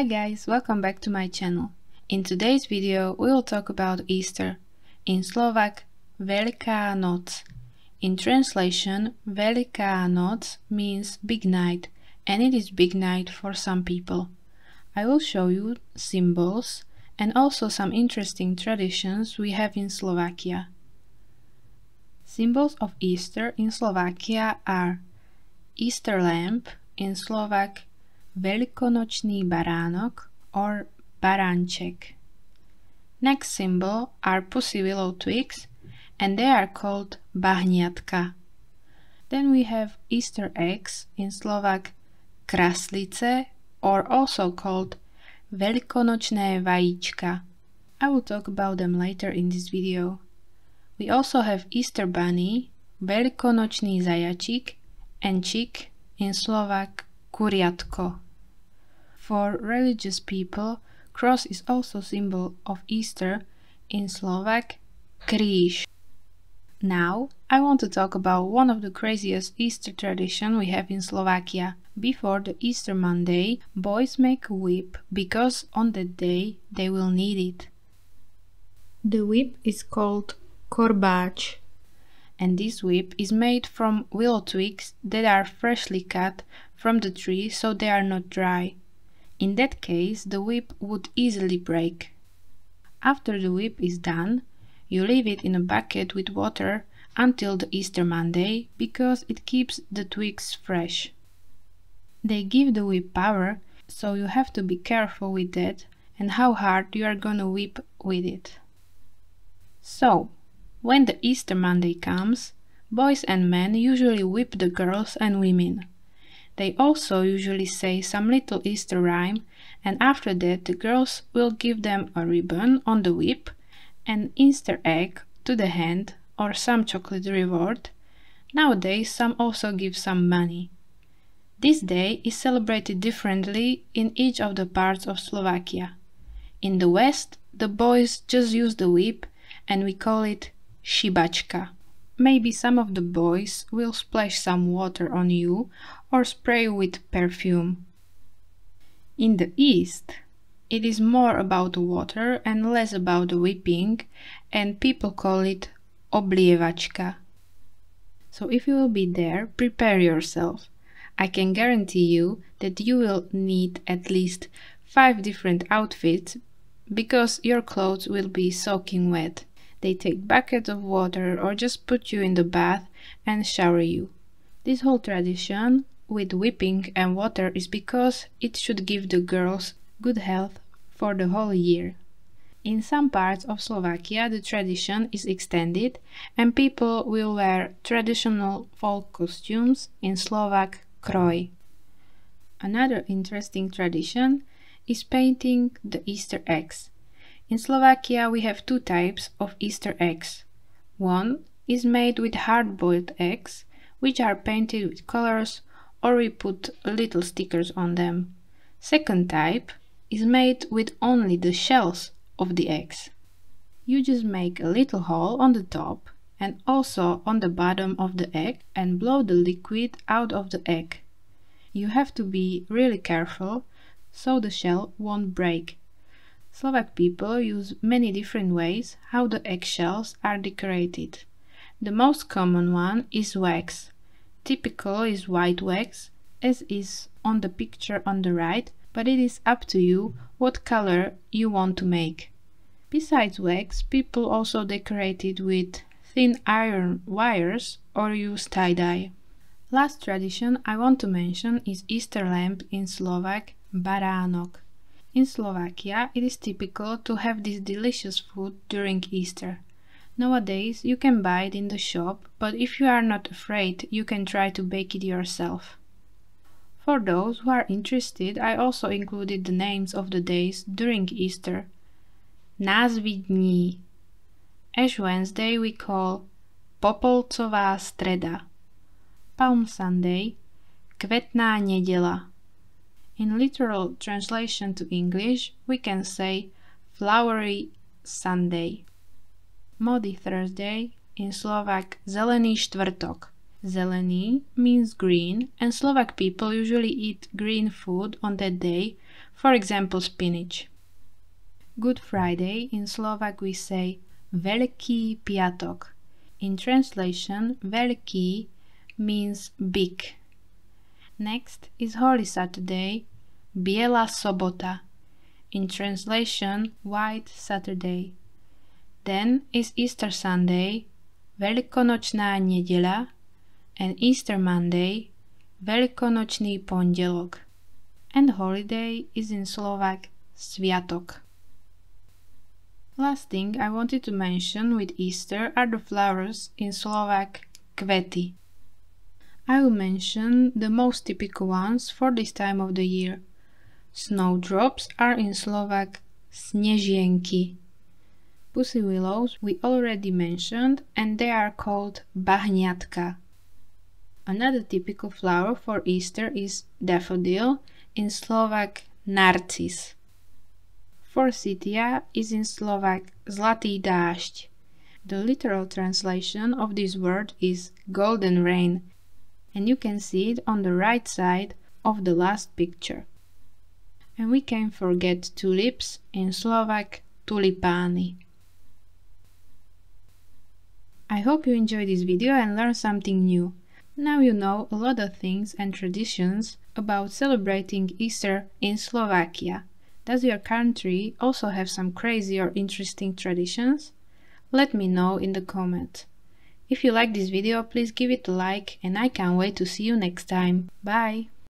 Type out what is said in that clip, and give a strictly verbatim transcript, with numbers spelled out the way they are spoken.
Hi guys, welcome back to my channel. In today's video we will talk about Easter, in Slovak Veľká noc. In translation, Veľká noc means big night, and it is big night for some people. I will show you symbols and also some interesting traditions we have in Slovakia. Symbols of Easter in Slovakia are Easter lamp, in Slovak velikonočný baránok or baránček. Next symbol are pussy willow twigs, and they are called bahniatka. Then we have Easter eggs, in Slovak kraslice, or also called velikonočné vajíčka. I will talk about them later in this video. We also have Easter bunny, velikonočný zajačik, and chick, in Slovak Kuriatko. For religious people, cross is also symbol of Easter, in Slovak Kríž. Now, I want to talk about one of the craziest Easter tradition we have in Slovakia. Before the Easter Monday, boys make a whip because on that day they will need it. The whip is called Korbáč, and this whip is made from willow twigs that are freshly cut from the tree so they are not dry. In that case, the whip would easily break. After the whip is done, you leave it in a bucket with water until the Easter Monday because it keeps the twigs fresh. They give the whip power, so you have to be careful with that and how hard you are gonna whip with it. So, when the Easter Monday comes, boys and men usually whip the girls and women. They also usually say some little Easter rhyme, and after that the girls will give them a ribbon on the whip, an Easter egg to the hand, or some chocolate reward. Nowadays some also give some money. This day is celebrated differently in each of the parts of Slovakia. In the west, the boys just use the whip and we call it Šibačka. Maybe some of the boys will splash some water on you or spray with perfume. In the east, it is more about the water and less about the whipping, and people call it oblievačka. So if you will be there, prepare yourself. I can guarantee you that you will need at least five different outfits because your clothes will be soaking wet. They take buckets of water or just put you in the bath and shower you. This whole tradition with whipping and water is because it should give the girls good health for the whole year. In some parts of Slovakia the tradition is extended and people will wear traditional folk costumes, in Slovak Kroj. Another interesting tradition is painting the Easter eggs. In Slovakia we have two types of Easter eggs. One is made with hard-boiled eggs, which are painted with colors or we put little stickers on them. Second type is made with only the shells of the eggs. You just make a little hole on the top and also on the bottom of the egg and blow the liquid out of the egg. You have to be really careful so the shell won't break. Slovak people use many different ways how the eggshells are decorated. The most common one is wax. Typical is white wax, as is on the picture on the right, but it is up to you what color you want to make. Besides wax, people also decorate it with thin iron wires or use tie-dye. Last tradition I want to mention is Easter lamp, in Slovak baránok. In Slovakia it is typical to have this delicious food during Easter. Nowadays you can buy it in the shop, but if you are not afraid you can try to bake it yourself. For those who are interested, I also included the names of the days during Easter. Názvy dní. Ash Wednesday we call Popolcová streda. Palm Sunday, Kvetná nedeľa. In literal translation to English we can say Flowery Sunday. Mody Thursday, in Slovak Zelený štvrtok, Zelený means green, and Slovak people usually eat green food on that day, for example spinach. Good Friday in Slovak we say Veľký piatok. In translation, Veľký means big. Next is Holy Saturday, Biela sobota. In translation, White Saturday. Then is Easter Sunday, Veľkonočná nedeľa. And Easter Monday, Veľkonočný pondelok. And holiday is in Slovak Sviatok. Last thing I wanted to mention with Easter are the flowers in Slovak Kvety. I will mention the most typical ones for this time of the year. Snowdrops are in Slovak Snežienky. Pussy willows we already mentioned and they are called bahniatka. Another typical flower for Easter is daffodil, in Slovak narcis. Forsythia is in Slovak zlatý dášť. The literal translation of this word is golden rain, and you can see it on the right side of the last picture. And we can't forget tulips, in Slovak tulipány. I hope you enjoyed this video and learned something new. Now you know a lot of things and traditions about celebrating Easter in Slovakia. Does your country also have some crazy or interesting traditions? Let me know in the comment. If you like this video, please give it a like, and I can't wait to see you next time. Bye!